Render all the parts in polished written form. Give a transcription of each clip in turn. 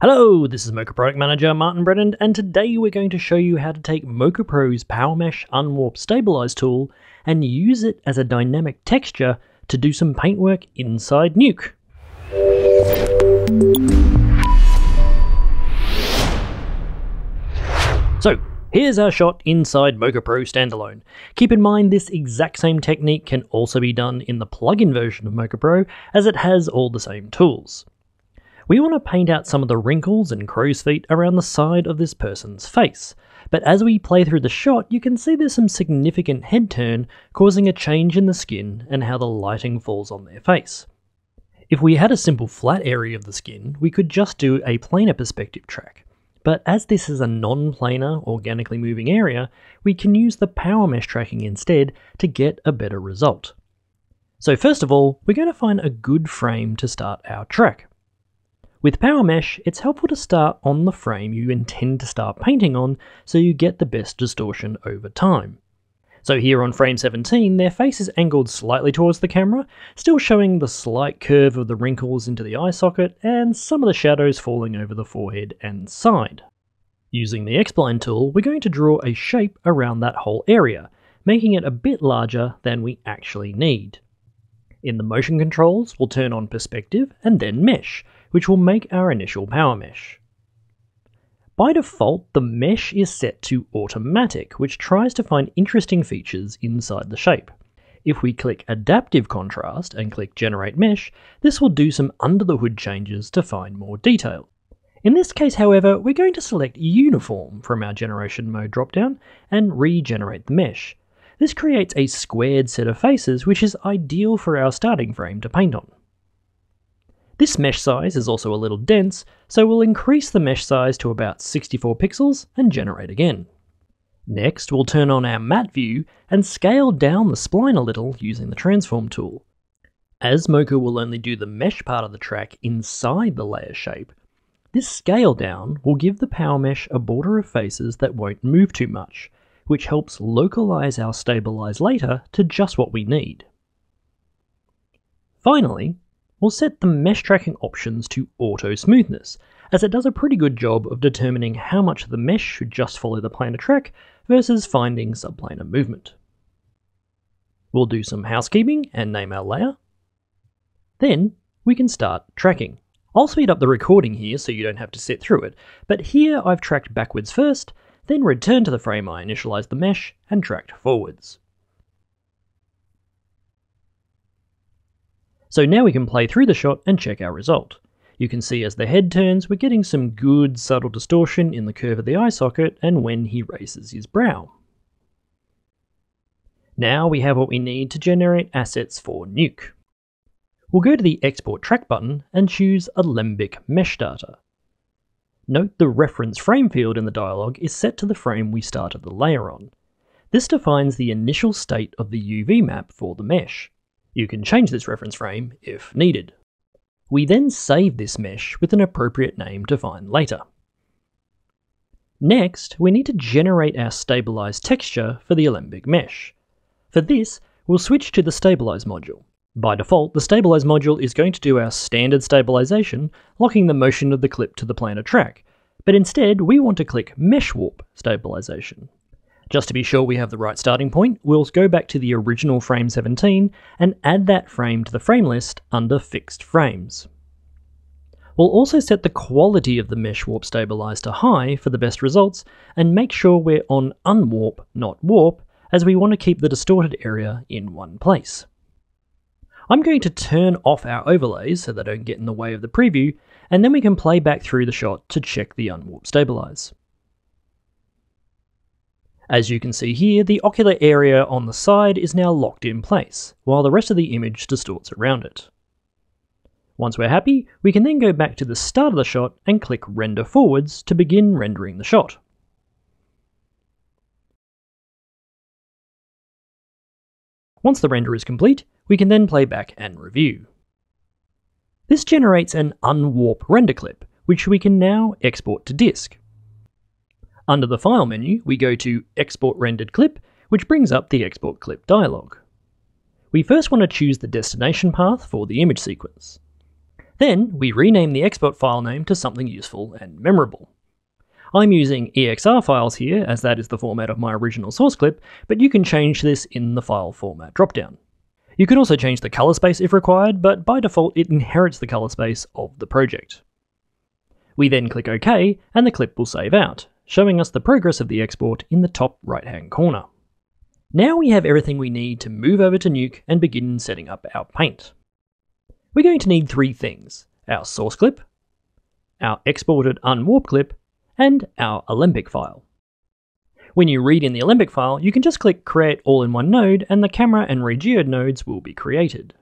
Hello, this is Mocha Product Manager Martin Brennan, and today we're going to show you how to take Mocha Pro's PowerMesh Unwarp Stabilize tool and use it as a dynamic texture to do some paintwork inside Nuke. So, here's our shot inside Mocha Pro standalone. Keep in mind this exact same technique can also be done in the plugin version of Mocha Pro, as it has all the same tools. We want to paint out some of the wrinkles and crow's feet around the side of this person's face, but as we play through the shot you can see there's some significant head turn causing a change in the skin and how the lighting falls on their face. If we had a simple flat area of the skin we could just do a planar perspective track, but as this is a non-planar organically moving area we can use the PowerMesh tracking instead to get a better result. So first of all we're going to find a good frame to start our track. With PowerMesh, it's helpful to start on the frame you intend to start painting on so you get the best distortion over time. So here on frame 17, their face is angled slightly towards the camera, still showing the slight curve of the wrinkles into the eye socket and some of the shadows falling over the forehead and side. Using the X-Spline tool, we're going to draw a shape around that whole area, making it a bit larger than we actually need. In the motion controls, we'll turn on perspective and then mesh, which will make our initial power mesh. By default, the mesh is set to automatic, which tries to find interesting features inside the shape. If we click Adaptive Contrast and click Generate Mesh, this will do some under the hood changes to find more detail. In this case, however, we're going to select Uniform from our Generation Mode dropdown and regenerate the mesh. This creates a squared set of faces, which is ideal for our starting frame to paint on. This mesh size is also a little dense, so we'll increase the mesh size to about 64 pixels and generate again. Next, we'll turn on our matte view and scale down the spline a little using the transform tool. As Mocha will only do the mesh part of the track inside the layer shape, this scale down will give the power mesh a border of faces that won't move too much, which helps localize our stabilize later to just what we need. Finally, we'll set the mesh tracking options to auto smoothness, as it does a pretty good job of determining how much of the mesh should just follow the planar track versus finding subplanar movement. We'll do some housekeeping and name our layer. Then we can start tracking. I'll speed up the recording here so you don't have to sit through it, but here I've tracked backwards first, then returned to the frame I initialized the mesh and tracked forwards. So now we can play through the shot and check our result. You can see as the head turns, we're getting some good subtle distortion in the curve of the eye socket and when he raises his brow. Now we have what we need to generate assets for Nuke. We'll go to the Export Track button and choose Alembic Mesh Data. Note the reference frame field in the dialog is set to the frame we started the layer on. This defines the initial state of the UV map for the mesh. You can change this reference frame if needed. We then save this mesh with an appropriate name to find later. Next, we need to generate our stabilized texture for the Alembic mesh. For this, we'll switch to the Stabilize module. By default, the Stabilize module is going to do our standard stabilization, locking the motion of the clip to the planar track, but instead we want to click Mesh Warp Stabilization. Just to be sure we have the right starting point, we'll go back to the original frame 17 and add that frame to the frame list under Fixed Frames. We'll also set the quality of the Mesh Warp Stabilize to High for the best results and make sure we're on Unwarp, not Warp, as we want to keep the distorted area in one place. I'm going to turn off our overlays so they don't get in the way of the preview, and then we can play back through the shot to check the Unwarp Stabilize. As you can see here, the ocular area on the side is now locked in place, while the rest of the image distorts around it. Once we're happy, we can then go back to the start of the shot and click Render Forwards to begin rendering the shot. Once the render is complete, we can then play back and review. This generates an unwarp render clip, which we can now export to disk. Under the File menu, we go to Export Rendered Clip, which brings up the Export Clip dialog. We first want to choose the destination path for the image sequence. Then we rename the export file name to something useful and memorable. I'm using EXR files here, as that is the format of my original source clip, but you can change this in the file format dropdown. You can also change the color space if required, but by default it inherits the color space of the project. We then click OK, and the clip will save out, showing us the progress of the export in the top right-hand corner. Now we have everything we need to move over to Nuke and begin setting up our paint. We're going to need three things: our source clip, our exported unwarp clip, and our Alembic file. When you read in the Alembic file, you can just click Create All in One Node and the camera and ReadGeo nodes will be created.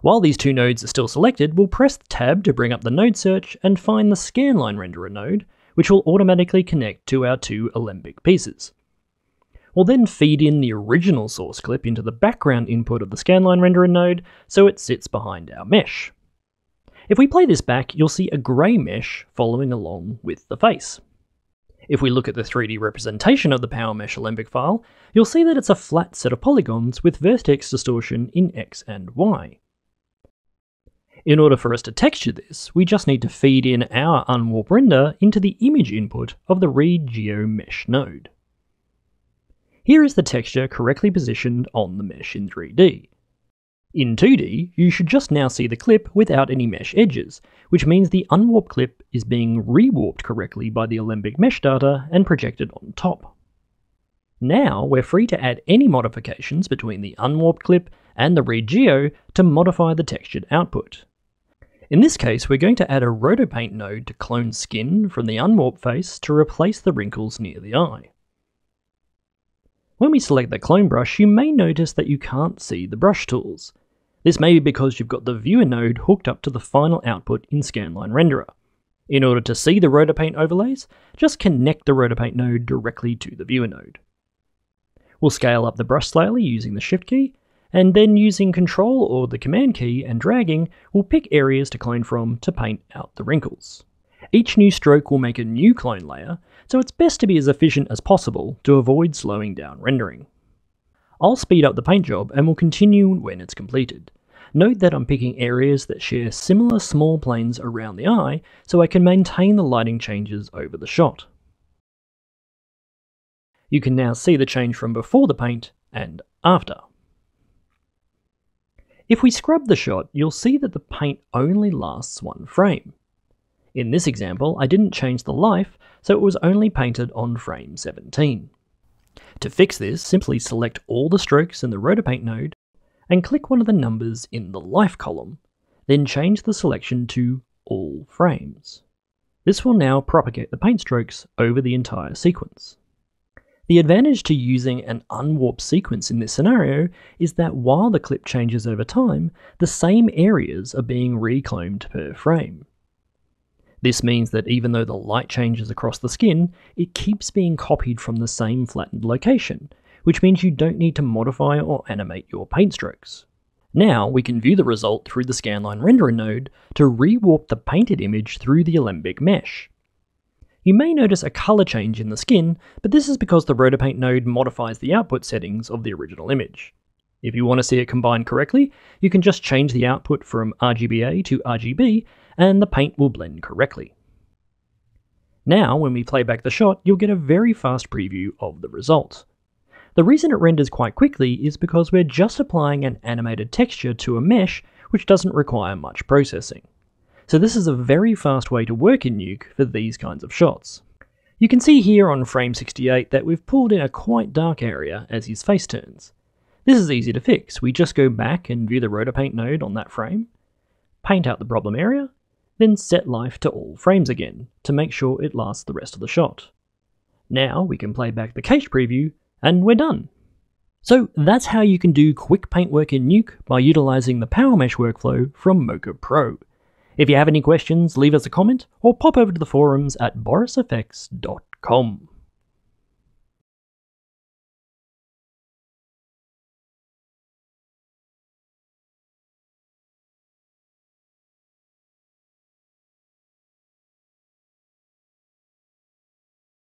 While these two nodes are still selected, we'll press Tab to bring up the node search and find the Scanline Renderer node, which will automatically connect to our two Alembic pieces. We'll then feed in the original source clip into the background input of the Scanline Renderer node so it sits behind our mesh. If we play this back, you'll see a grey mesh following along with the face. If we look at the 3D representation of the PowerMesh Alembic file, you'll see that it's a flat set of polygons with vertex distortion in X and Y. In order for us to texture this, we just need to feed in our unwarp render into the image input of the ReadGeo mesh node. Here is the texture correctly positioned on the mesh in 3D. In 2D, you should just now see the clip without any mesh edges, which means the unwarped clip is being rewarped correctly by the Alembic mesh data and projected on top. Now we're free to add any modifications between the unwarped clip and the ReadGeo to modify the textured output. In this case, we're going to add a Rotopaint node to clone skin from the unwarped face to replace the wrinkles near the eye. When we select the clone brush, you may notice that you can't see the brush tools. This may be because you've got the viewer node hooked up to the final output in Scanline Renderer. In order to see the Rotopaint overlays, just connect the Rotopaint node directly to the viewer node. We'll scale up the brush slightly using the Shift key, and then using Control or the Command key and dragging, we'll pick areas to clone from to paint out the wrinkles. Each new stroke will make a new clone layer, so it's best to be as efficient as possible to avoid slowing down rendering. I'll speed up the paint job and we'll continue when it's completed. Note that I'm picking areas that share similar small planes around the eye so I can maintain the lighting changes over the shot. You can now see the change from before the paint and after. If we scrub the shot, you'll see that the paint only lasts one frame. In this example, I didn't change the life, so it was only painted on frame 17. To fix this, simply select all the strokes in the Rotopaint node and click one of the numbers in the Life column, then change the selection to All Frames. This will now propagate the paint strokes over the entire sequence. The advantage to using an unwarped sequence in this scenario is that while the clip changes over time, the same areas are being recloned per frame. This means that even though the light changes across the skin, it keeps being copied from the same flattened location, which means you don't need to modify or animate your paint strokes. Now we can view the result through the Scanline Renderer node to rewarp the painted image through the Alembic mesh. You may notice a colour change in the skin, but this is because the Rotopaint node modifies the output settings of the original image. If you want to see it combined correctly, you can just change the output from RGBA to RGB and the paint will blend correctly. Now when we play back the shot, you'll get a very fast preview of the result. The reason it renders quite quickly is because we're just applying an animated texture to a mesh which doesn't require much processing. So this is a very fast way to work in Nuke for these kinds of shots. You can see here on frame 68 that we've pulled in a quite dark area as his face turns. This is easy to fix. We just go back and view the Rotopaint node on that frame, paint out the problem area, then set life to all frames again to make sure it lasts the rest of the shot. Now we can play back the cache preview and we're done. So that's how you can do quick paint work in Nuke by utilizing the PowerMesh workflow from Mocha Pro. If you have any questions, leave us a comment or pop over to the forums at borisfx.com.